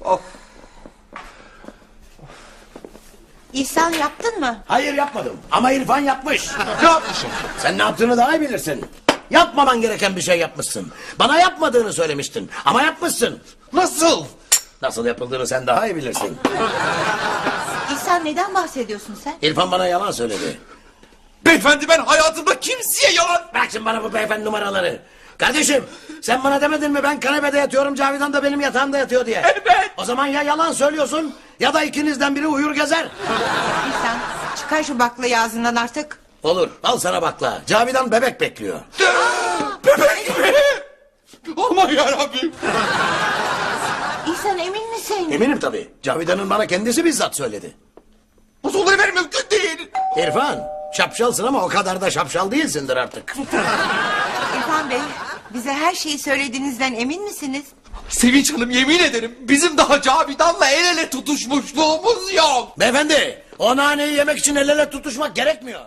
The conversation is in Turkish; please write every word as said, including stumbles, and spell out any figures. Of. İhsan yaptın mı? Hayır yapmadım ama İrfan yapmış. Ne yapmışım? Sen ne yaptığını daha iyi bilirsin. Yapmaman gereken bir şey yapmışsın. Bana yapmadığını söylemiştin ama yapmışsın. Nasıl? Nasıl yapıldığını sen daha iyi bilirsin. İhsan neden bahsediyorsun sen? İrfan bana yalan söyledi. Beyefendi ben hayatımda kimseye yalan... Bırak şimdi bana bu beyefendi numaraları. Kardeşim sen bana demedin mi ben kanepede yatıyorum, Cavidan da benim yatağımda yatıyor diye. Evet. O zaman ya yalan söylüyorsun ya da ikinizden biri uyur gezer. İhsan çıkar şu baklayı ağzından artık. Olur, al sana bakla. Cavidan bebek bekliyor. Aa, bebek mi? Aman yarabbim. İhsan emin misin? Eminim tabii. Cavidan'ın bana kendisi bizzat söyledi. Bu olaylar mümkün değil. İrfan şapşalsın ama o kadar da şapşal değilsindir artık. İrfan Bey, bize her şeyi söylediğinizden emin misiniz? Sevinç Hanım yemin ederim bizim daha Cavidan'la el ele tutuşmuşluğumuz yok. Beyefendi, o naneyi yemek için el ele tutuşmak gerekmiyor.